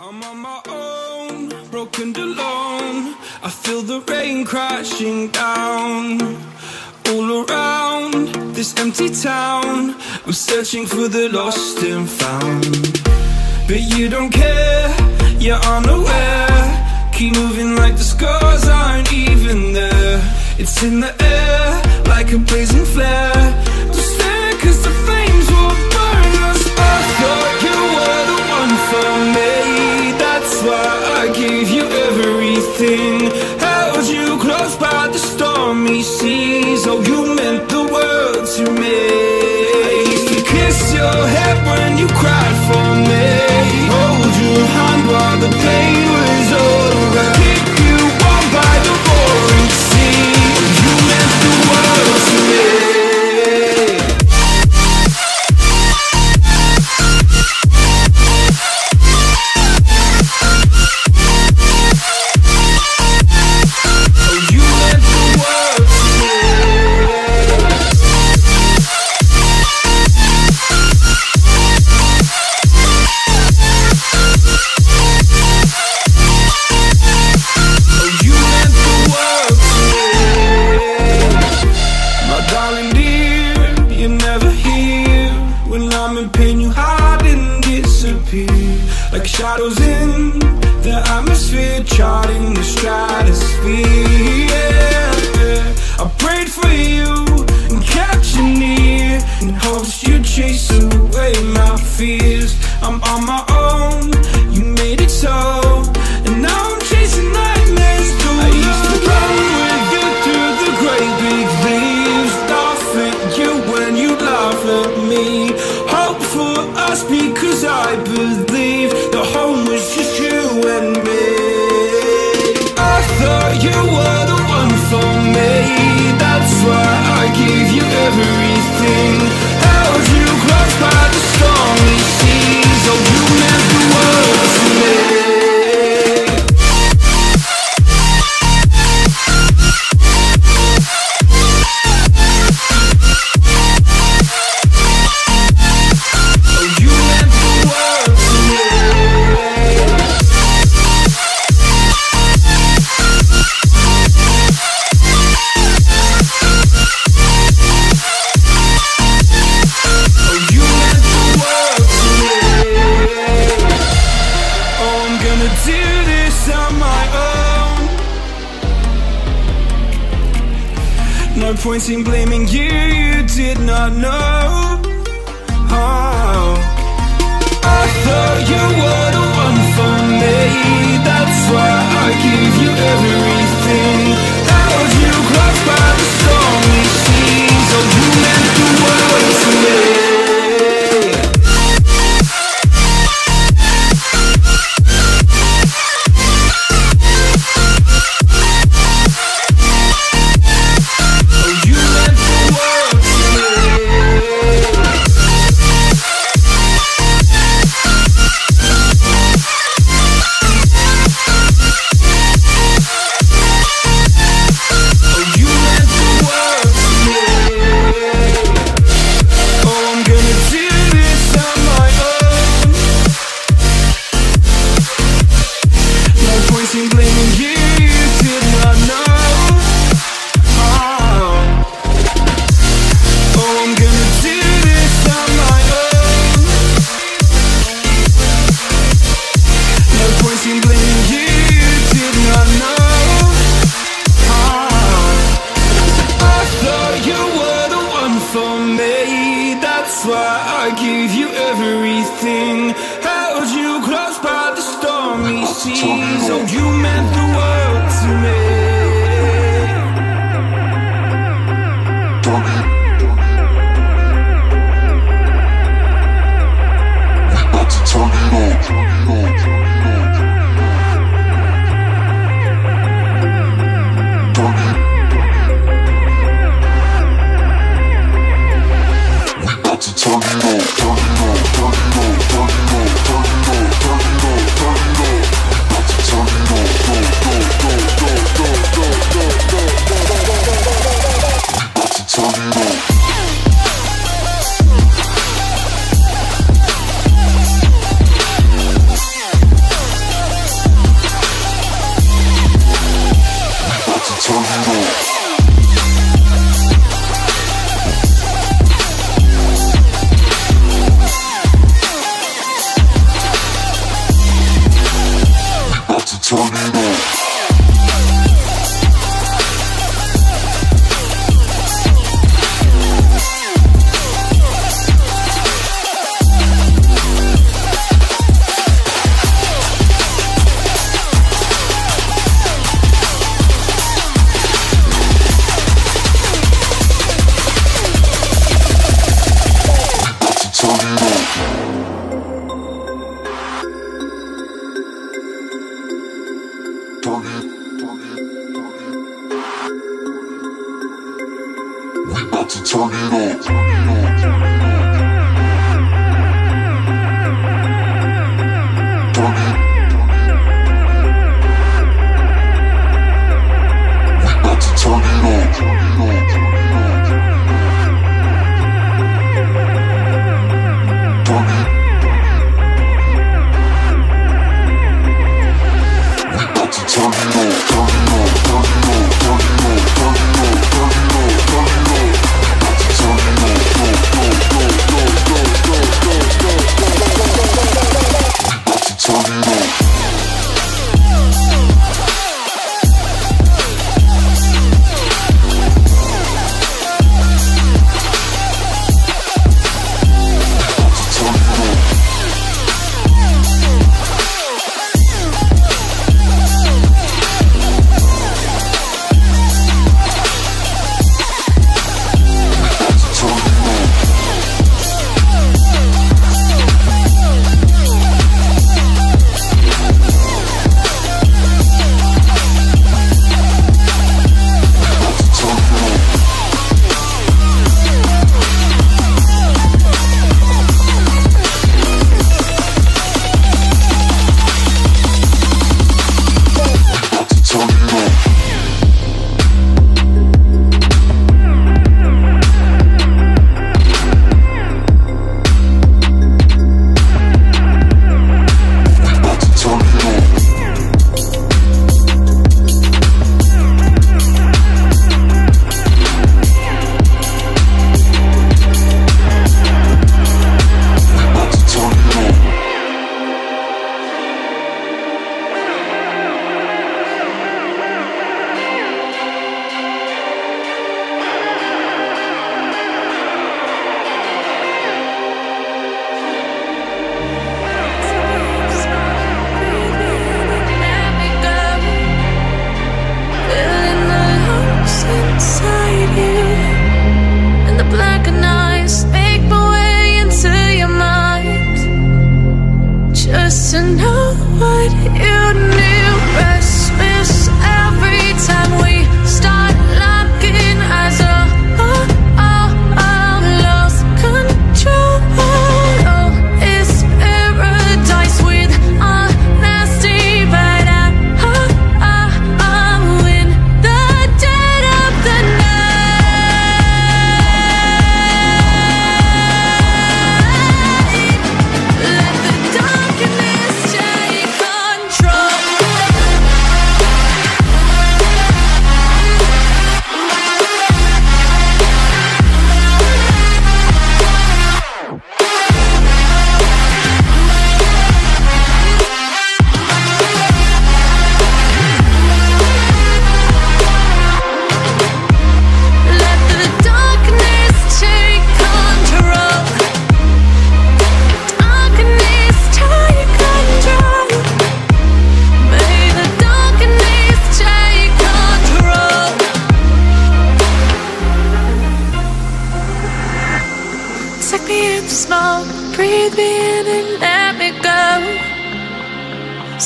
I'm on my own, broken and alone. I feel the rain crashing down all around this empty town. I'm searching for the lost and found, but you don't care, you're unaware. Keep moving like the scars aren't even there. It's in the air, like a blazing flare. Just stare, cause the flames will burn us. I thought you were the one for me. That's why I gave you everything, held you close by the stormy seas. Oh, you meant the world to me. I used to kiss your head when you cried for me, hold your hand while the pain was over, keep you warm by the roaring sea. You meant No point in blaming you, you did not know. Oh, I thought you were the one for me. That's why I gave you everything. Held you close by the stormy seas. Oh, you meant the world to me. smoke. Breathe me in and let me go.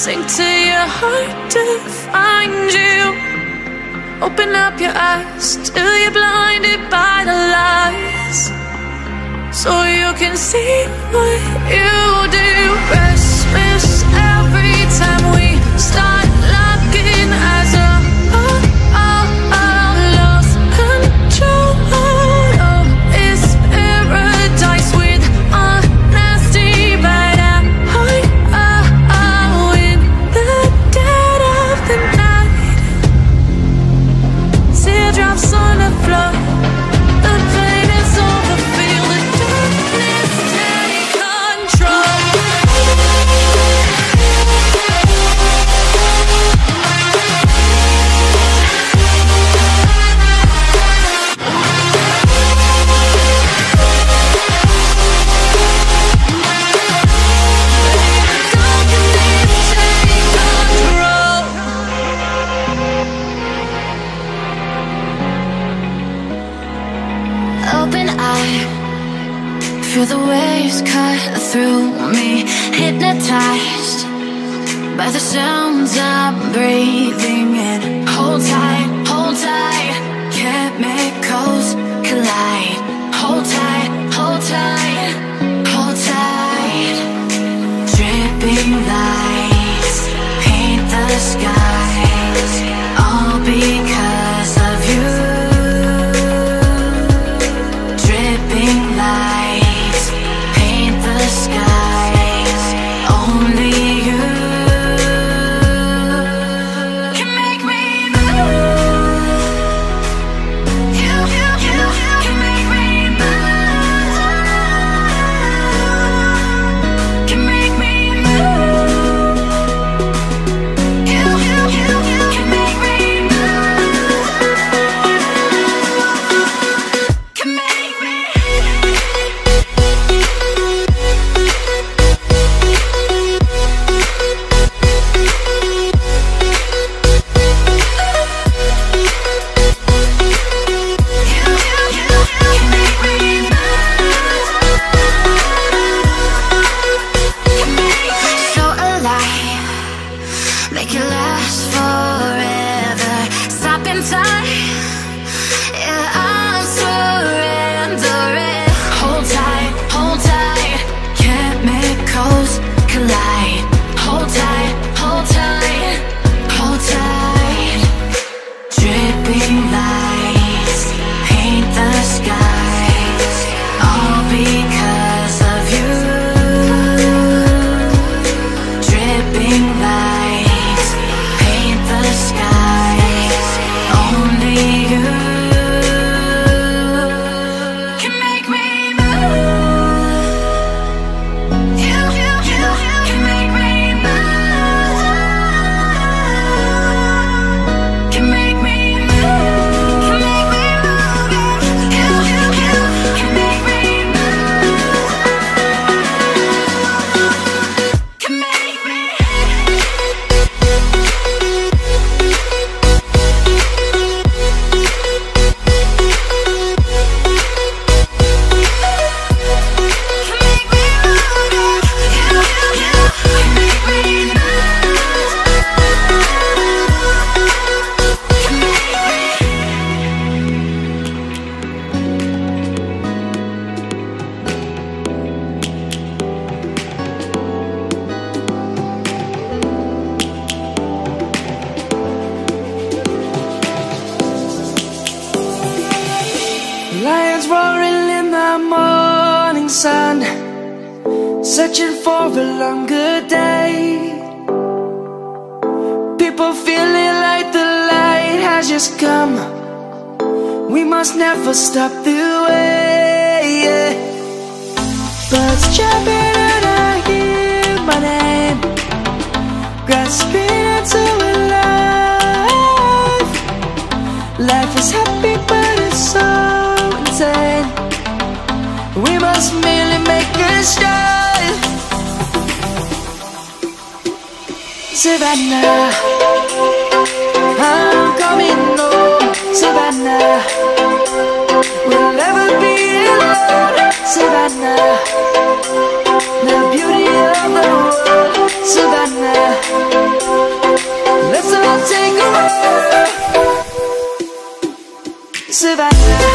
Sink to your heart to find you. Open up your eyes till you're blinded by the lies, so you can see what you do. Christmas, every time we start looking as a the waves cut through me, hypnotized by the sounds I'm breathing in. Hold tight, chemicals collide. Hold tight, hold tight, hold tight. Dripping lights paint the skies, all because of you. Dripping lights skies, only you can make me move. You can make me move. You can make me move. Can make me. Searching for a longer day. People feeling like the light has just come. We must never stop the way. Birds jumping and I hear my name, grasping into a life. Life is happy but it's so insane. We must merely make a start. Savannah, I'm coming home. Savannah, we'll never be alone. Savannah. Savannah.